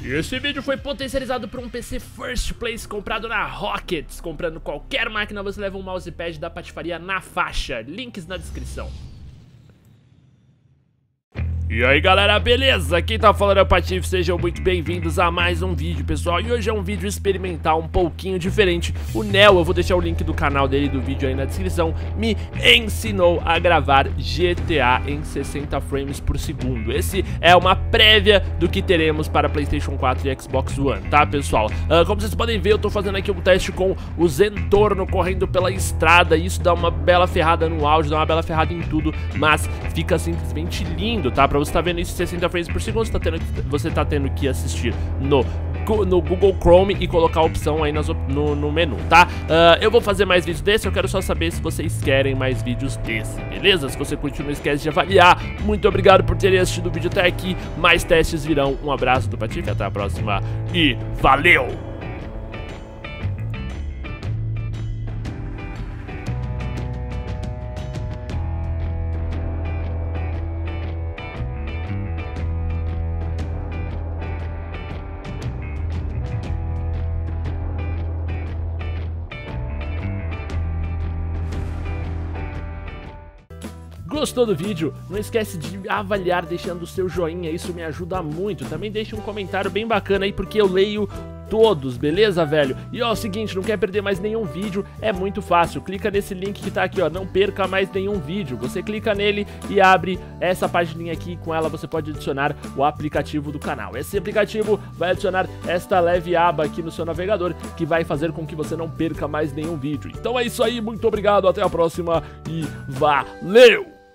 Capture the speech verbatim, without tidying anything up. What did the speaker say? E esse vídeo foi potencializado por um P C First Place comprado na Rockets. Comprando qualquer máquina você leva um mousepad da Patifaria na faixa. Links na descrição. E aí galera, beleza? Quem tá falando é o Patife, sejam muito bem-vindos a mais um vídeo, pessoal. E hoje é um vídeo experimental um pouquinho diferente. O Neo, eu vou deixar o link do canal dele, do vídeo aí na descrição, me ensinou a gravar G T A em sessenta frames por segundo. Esse é uma prévia do que teremos para PlayStation quatro e Xbox One, tá, pessoal? Uh, como vocês podem ver, eu tô fazendo aqui um teste com o Zentorno correndo pela estrada. Isso dá uma bela ferrada no áudio, dá uma bela ferrada em tudo, mas fica simplesmente lindo, tá? Pra você tá vendo isso sessenta frames por segundo, você tá tendo, você tá tendo que assistir no, no Google Chrome e colocar a opção aí nas op no, no menu, tá? Uh, eu vou fazer mais vídeos desse, eu quero só saber se vocês querem mais vídeos desse, beleza? Se você curtiu, não esquece de avaliar. Muito obrigado por terem assistido o vídeo até aqui. Mais testes virão. Um abraço do Patife, até a próxima e valeu! Gostou do vídeo? Não esquece de avaliar deixando o seu joinha, isso me ajuda muito. Também deixa um comentário bem bacana aí, porque eu leio todos, beleza, velho? E ó, é o seguinte, não quer perder mais nenhum vídeo? É muito fácil, clica nesse link que tá aqui, ó, não perca mais nenhum vídeo. Você clica nele e abre essa pagininha aqui, com ela você pode adicionar o aplicativo do canal. Esse aplicativo vai adicionar esta leve aba aqui no seu navegador, que vai fazer com que você não perca mais nenhum vídeo. Então é isso aí, muito obrigado, até a próxima e valeu!